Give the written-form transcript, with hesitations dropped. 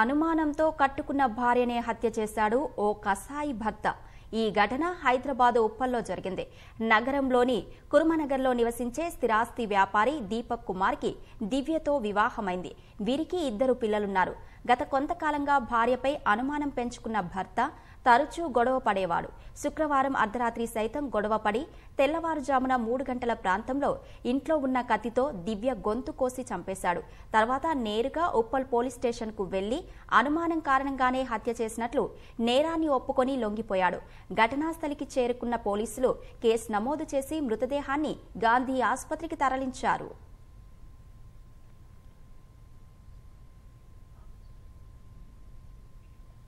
అనుమానంతో కట్టుకున్న భార్యనే హత్య చేశాడు ఓ కసాయి భక్త। ఈ ఘటన హైదరాబాద్ ఉప్పల్లో జరిగింది। నగరంలోని కురుమనగర్లో నివసించే స్థిరాస్తి వ్యాపారి దీపక్ కుమార్కి దివ్యతో వివాహమైంది। వీరికి ఇద్దరు పిల్లలున్నారు। గత కొంతకాలంగా భార్యపై అనుమానం పెంచుకున్న భర్త తరచూ గొడవ పడేవాడు। శుక్రవారం అర్ధరాత్రి సైతం గొడవపడి తెల్లవారుజామున 3 గంటల ప్రాంతంలో ఇంట్లో ఉన్న కత్తితో దివ్య గొంతు కోసి చంపేశాడు। తర్వాత నేరుగా ఉప్పల్ పోలీస్ స్టేషన్కు వెళ్లి అనుమానం కారణంగానే హత్య చేసినట్లు నేరాన్ని ఒప్పుకొని లొంగిపోయాడు। ఘటనా స్థలికి చేరుకున్న పోలీసులు కేసు నమోదు చేసి మృతదేహాన్ని గాంధీ ఆసుపత్రికి తరలించారు।